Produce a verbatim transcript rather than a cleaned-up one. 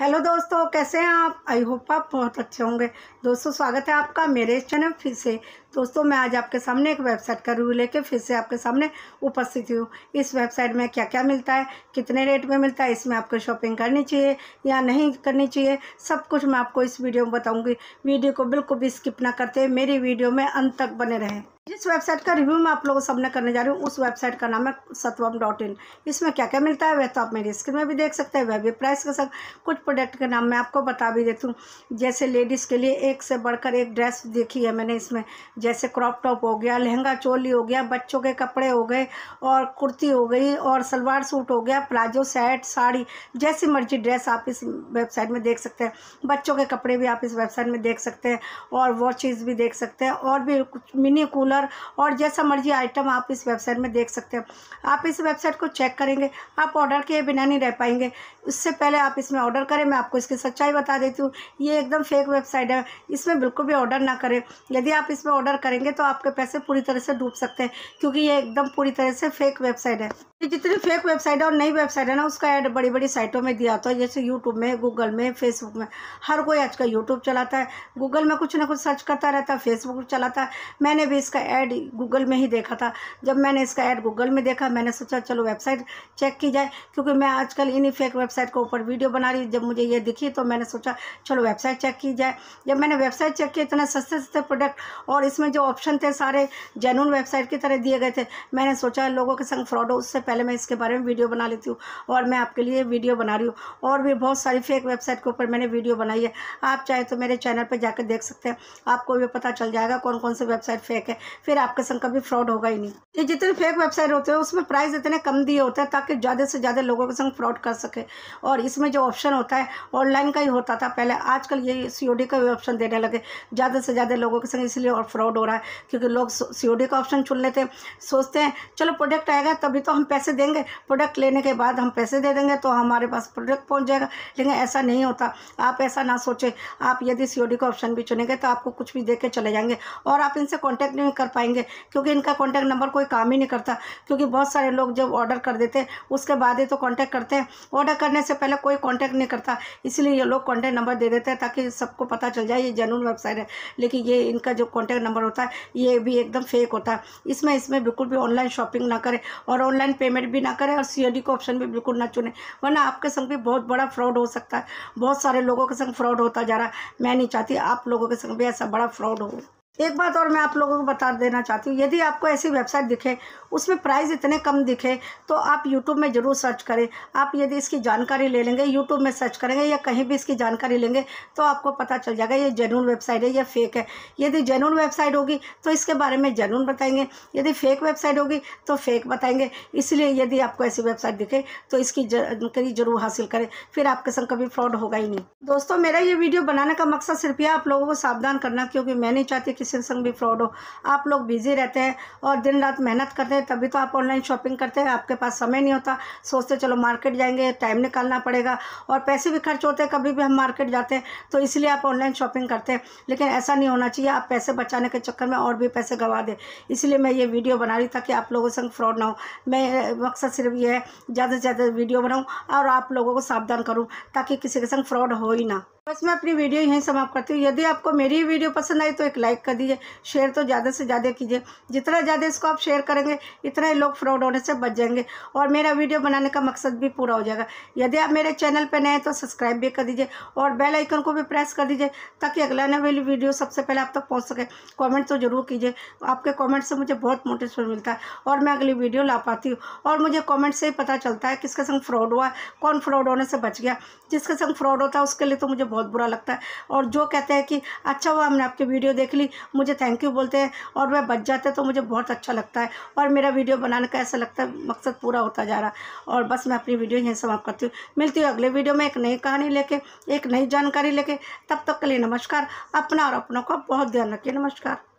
Hello दोस्तों, कैसे हैं आप? आई होप आप बहुत अच्छे होंगे। दोस्तों स्वागत है आपका मेरे चैनल फिर से। दोस्तों मैं आज आपके सामने एक वेबसाइट का रिव्यू लेके फिर से आपके सामने उपस्थित हूँ। इस वेबसाइट में क्या क्या मिलता है, कितने रेट में मिलता है, इसमें आपको शॉपिंग करनी चाहिए या नहीं करनी चाहिए, सब कुछ मैं आपको इस वीडियो में बताऊँगी। वीडियो को बिल्कुल भी स्किप ना करते, मेरी वीडियो में अंत तक बने रहें। जिस वेबसाइट का रिव्यू मैं आप लोगों के सामने करने जा रही हूँ उस वेबसाइट का नाम है शतवम डॉट इन। इसमें क्या क्या मिलता है वह तो आप मेरी स्क्रीन में भी देख सकते हैं, वह भी प्राइस के साथ। कुछ प्रोडक्ट के नाम मैं आपको बता भी देती हूँ। जैसे लेडीज़ के लिए एक से बढ़कर एक ड्रेस देखी है मैंने इसमें, जैसे क्रॉप टॉप हो गया, लहंगा चोली हो गया, बच्चों के कपड़े हो गए, और कुर्ती हो गई, और सलवार सूट हो गया, प्लाजो सेट, साड़ी, जैसी मर्जी ड्रेस आप इस वेबसाइट में देख सकते हैं। बच्चों के कपड़े भी आप इस वेबसाइट में देख सकते हैं, और वॉचेज़ भी देख सकते हैं, और भी कुछ मिनी कूलर और जैसा मर्जी आइटम आप इस वेबसाइट में देख सकते हैं। आप इस वेबसाइट को चेक करेंगे, आप ऑर्डर किए बिना नहीं रह पाएंगे। उससे पहले आप इसमें ऑर्डर करें, मैं आपको इसकी सच्चाई बता देती हूँ, ये एकदम फेक वेबसाइट है। इसमें बिल्कुल भी ऑर्डर ना करें। यदि आप इसमें ऑर्डर करेंगे तो आपके पैसे पूरी तरह से डूब सकते हैं, क्योंकि ये एकदम पूरी तरह से फेक वेबसाइट है। जितनी फेक वेबसाइट है और नई वेबसाइट है ना, उसका ऐड बड़ी बड़ी साइटों में दिया होता है, जैसे यूट्यूब में, गूगल में, फेसबुक में। हर कोई आजकल यूट्यूब चलाता है, गूगल में कुछ ना कुछ सर्च करता रहता है, फेसबुक चलाता है। मैंने भी इसका ऐड गूगल में ही देखा था। जब मैंने इसका ऐड गूगल में देखा, मैंने सोचा चलो वेबसाइट चेक की जाए, क्योंकि मैं आजकल इन्हीं फेक वेबसाइट के ऊपर वीडियो बना रही। जब मुझे ये दिखी तो मैंने सोचा चलो वेबसाइट चेक की जाए। जब मैंने वेबसाइट चेक की, इतने सस्ते सस्ते प्रोडक्ट और इसमें जो ऑप्शन थे सारे जेन्युइन वेबसाइट की तरह दिए गए थे। मैंने सोचा लोगों के संग फ्रॉड हो, उससे पहले मैं इसके बारे में वीडियो बना लेती हूँ, और मैं आपके लिए वीडियो बना रही हूँ। और भी बहुत सारी फेक वेबसाइट के ऊपर मैंने वीडियो बनाई है, आप चाहे तो मेरे चैनल पर जाकर देख सकते हैं, आपको भी पता चल जाएगा कौन कौन सी वेबसाइट फेक है, फिर आपके संग कभी फ्रॉड होगा ही नहीं। ये जितने फेक वेबसाइट होते हैं उसमें प्राइस इतने कम दिए होते हैं ताकि ज़्यादा से ज़्यादा लोगों के संग फ्रॉड कर सके। और इसमें जो ऑप्शन होता है ऑनलाइन का ही होता था पहले, आजकल ये सीओडी का भी ऑप्शन देने लगे ज़्यादा से ज़्यादा लोगों के संग, इसलिए और फ्रॉड हो रहा है क्योंकि लोग सीओडी का ऑप्शन चुन लेते हैं। सोचते हैं चलो प्रोडक्ट आएगा तभी तो हम पैसे देंगे, प्रोडक्ट लेने के बाद हम पैसे दे देंगे तो हमारे पास प्रोडक्ट पहुँच जाएगा, लेकिन ऐसा नहीं होता। आप ऐसा ना सोचें, आप यदि सीओडी का ऑप्शन भी चुनेंगे तो आपको कुछ भी दे के चले जाएंगे, और आप इनसे कॉन्टैक्ट नहीं कर पाएंगे क्योंकि इनका कॉन्टैक्ट नंबर कोई काम ही नहीं करता। क्योंकि बहुत सारे लोग जब ऑर्डर कर देते हैं उसके बाद ही तो कॉन्टैक्ट करते हैं, ऑर्डर करने से पहले कोई कॉन्टैक्ट नहीं करता, इसलिए ये लोग कॉन्टैक्ट नंबर दे देते हैं ताकि सबको पता चल जाए ये जेन्युइन वेबसाइट है। लेकिन ये इनका जो कॉन्टैक्ट नंबर होता है ये भी एकदम फेक होता है। इसमें इसमें बिल्कुल भी ऑनलाइन शॉपिंग ना करें, और ऑनलाइन पेमेंट भी ना करें, और सीओडी का ऑप्शन भी बिल्कुल ना चुने, वरना आपके संग भी बहुत बड़ा फ्रॉड हो सकता है। बहुत सारे लोगों के संग फ्रॉड होता जा रहा है, मैं नहीं चाहती आप लोगों के संग भी ऐसा बड़ा फ्रॉड हो। एक बात और मैं आप लोगों को बता देना चाहती हूँ, यदि आपको ऐसी वेबसाइट दिखे उसमें प्राइस इतने कम दिखे तो आप यूट्यूब में ज़रूर सर्च करें। आप यदि इसकी जानकारी ले लेंगे, यूट्यूब में सर्च करेंगे या कहीं भी इसकी जानकारी लेंगे तो आपको पता चल जाएगा ये जेन्युइन वेबसाइट है या फेक है। यदि जेन्युइन वेबसाइट होगी तो इसके बारे में जेन्युइन बताएंगे, यदि फेक वेबसाइट होगी तो फेक बताएंगे। इसलिए यदि आपको ऐसी वेबसाइट दिखे तो इसकी जानकारी जरूर हासिल करें, फिर आपके संग कभी फ्रॉड होगा ही नहीं। दोस्तों मेरा ये वीडियो बनाने का मकसद सिर्फ यह आप लोगों को सावधान करना, क्योंकि मैं नहीं चाहती किसी संग भी फ्रॉड हो। आप लोग बिजी रहते हैं और दिन रात मेहनत करते हैं, तभी तो आप ऑनलाइन शॉपिंग करते हैं, आपके पास समय नहीं होता। सोचते चलो मार्केट जाएंगे, टाइम निकालना पड़ेगा, और पैसे भी खर्च होते हैं कभी भी हम मार्केट जाते हैं, तो इसलिए आप ऑनलाइन शॉपिंग करते हैं। लेकिन ऐसा नहीं होना चाहिए, आप पैसे बचाने के चक्कर में और भी पैसे गंवा दें। इसलिए मैं ये वीडियो बना रही ताकि आप लोगों के संग फ्रॉड ना हो। मैं मकसद सिर्फ ये है ज़्यादा से ज़्यादा वीडियो बनाऊँ और आप लोगों को सावधान करूँ ताकि किसी के संग फ्रॉड हो ही ना। बस मैं अपनी वीडियो यहीं समाप्त करती हूँ। यदि आपको मेरी वीडियो पसंद आई तो एक लाइक कर दीजिए, शेयर तो ज़्यादा से ज़्यादा कीजिए। जितना ज़्यादा इसको आप शेयर करेंगे इतना ही लोग फ्रॉड होने से बच जाएंगे, और मेरा वीडियो बनाने का मकसद भी पूरा हो जाएगा। यदि आप मेरे चैनल पर नए हैं तो सब्सक्राइब भी कर दीजिए, और बेल आइकन को भी प्रेस कर दीजिए ताकि अगला आने वाली वीडियो सबसे पहले आप तक पहुँच सके। कॉमेंट तो ज़रूर कीजिए, आपके कॉमेंट से मुझे बहुत मोटिवेशन मिलता है और मैं अगली वीडियो ला पाती हूँ। और मुझे कॉमेंट से ही पता चलता है किसके संग फ्रॉड हुआ, कौन फ्रॉड होने से बच गया। जिसके संग फ्रॉड होता है उसके लिए तो मुझे बहुत बुरा लगता है, और जो कहते हैं कि अच्छा हुआ हमने आपकी वीडियो देख ली, मुझे थैंक यू बोलते हैं और वह बच जाते हैं, तो मुझे बहुत अच्छा लगता है। और मेरा वीडियो बनाने का ऐसा लगता है मकसद पूरा होता जा रहा है। और बस मैं अपनी वीडियो यहीं समाप्त करती हूँ। मिलती हूँ अगले वीडियो में एक नई कहानी लेके, एक नई जानकारी लेके। तब तक के लिए नमस्कार। अपना और अपनों का बहुत ध्यान रखिए। नमस्कार।